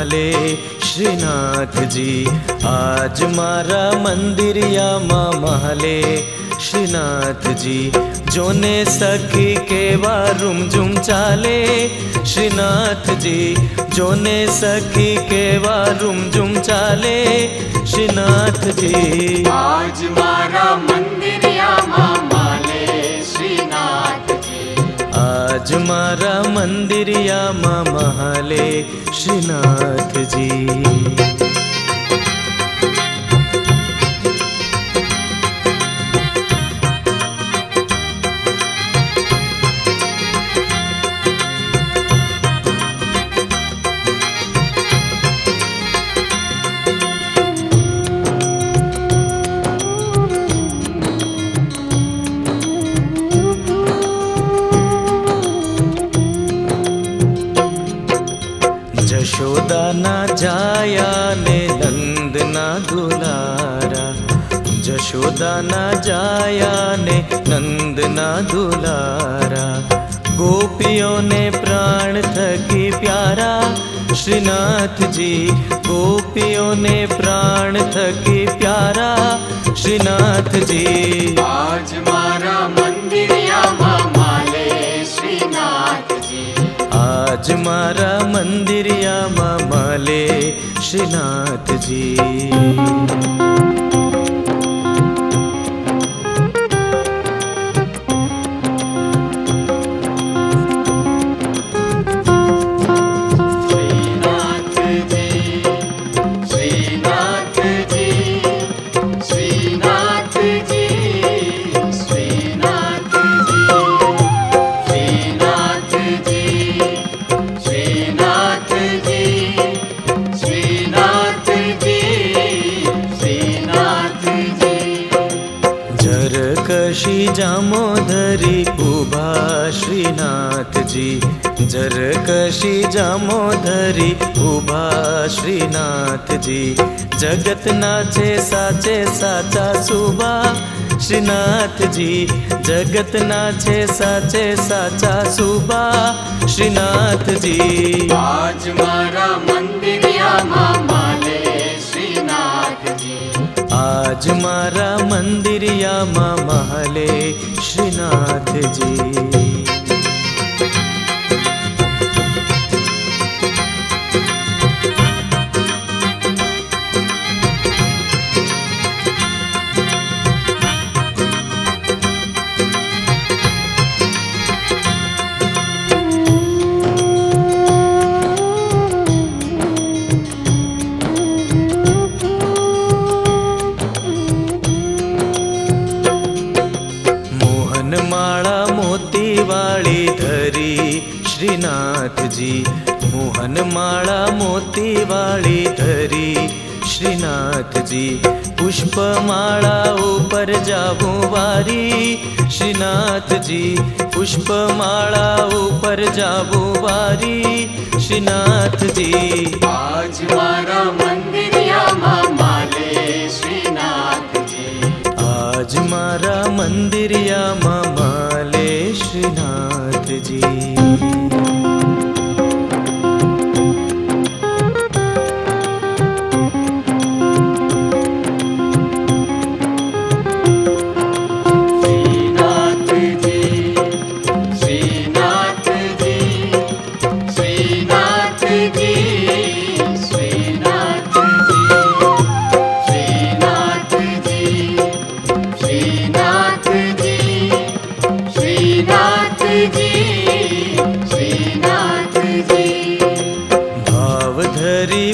भले श्रीनाथ जी। आज मारा मंदिर या मा महले श्रीनाथ जी। जोने सखी के वारुम झुम चाले श्रीनाथ जी। जोने सखी के वारुम झुम चाले श्रीनाथ जी। आज मारा मंदिर या मा माले श्रीनाथ जी। आज मारा मंदिर या मा महले श्रीनाथ जी। यशोदा ना जाया ने नंद ना दुलारा। यशोदा ना जाया ने नंद ना दुलारा। गोपियों ने प्राण थकी प्यारा श्रीनाथ जी। गोपियों ने प्राण थकी प्यारा श्रीनाथ जी। आज मारा मंदिर या मा माले श्रीनाथ जी। आज मारा मंदिर या मा माले श्रीनाथ जी। जरकशी जामोदरी उभा श्रीनाथ जी। जरकशी जामोदरी उभा श्रीनाथ जी। जगत नाचे साचे साचा सुबा श्रीनाथ जी। जगत नाचे साचे साचा सुबा श्रीनाथ जी। आज मारा मंदिर या मा माले श्रीनाथ जी। आज मारा मंदिर या मा महले श्रीनाथ जी। वाली धरी श्रीनाथ जी। मोहन माला मोती वाली धरी श्रीनाथ जी। पुष्प माला ऊपर जाऊं वारी श्रीनाथ जी। पुष्प माला ऊपर जाऊं वारी श्रीनाथ जी। आज मारा मंदिर या मा माले श्रीनाथ जी। आज मारा मंदिर या मा माले श्रीनाथ जी।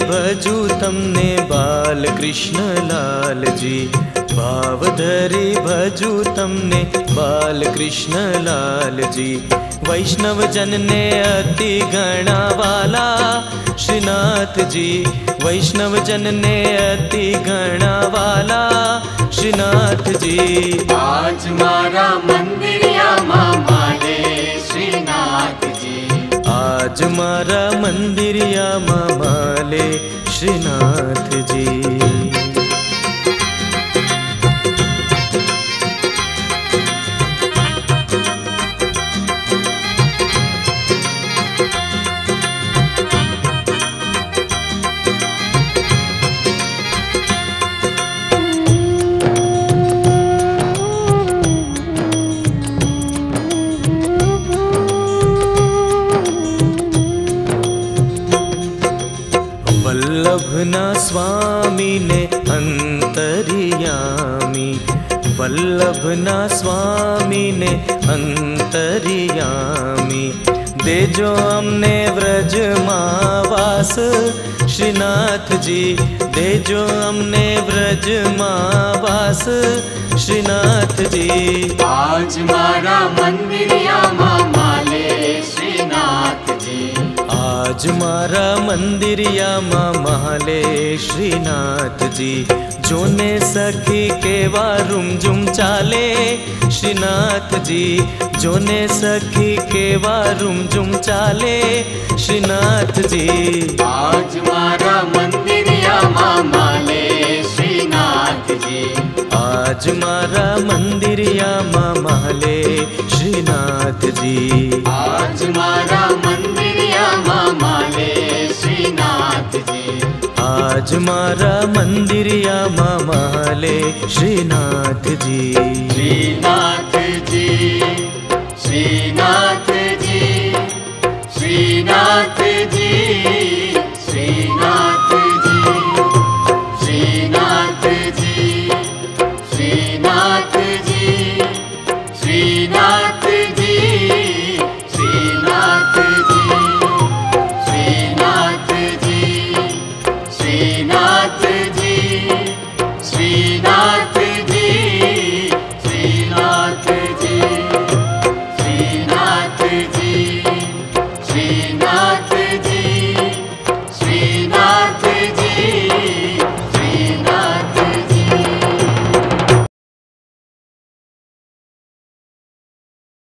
भजू तमने बाल कृष्ण लाल जी। भावधरी भजू तमने बाल कृष्ण लाल जी। वैष्णव जन ने अति गणा वाला श्रीनाथ जी। वैष्णव जन ने अति गणा वाला श्रीनाथ जी। आज मारा मंदिर या मा माले श्रीनाथ जी। आज मारा मंदिर या मा माले श्रीनाथ जी। वल्लभ ना स्वामी ने अंतर्यामी, दे जो हमने व्रज मावास श्रीनाथ जी, दे जो हमने व्रज मावास श्रीनाथ जी। आज मारा मंदिरिया माले श्रीनाथ जी, आज मारा मंदिरिया माले श्रीनाथ जी। जोने सखी केवा रुमझुम चाले श्रीनाथ जी, जोने सखी केवा रुमझुम चाले श्रीनाथ जी। आज मारा मंदिरिया माले श्रीनाथ जी, आज मारा मंदिरिया माले श्रीनाथ जी। आज मारा मंदिरिया माले श्रीनाथ जी, आज मारा मंदिरिया माले श्रीनाथ जी। श्रीनाथ जी, श्रीनाथ जी, श्रीनाथ जी।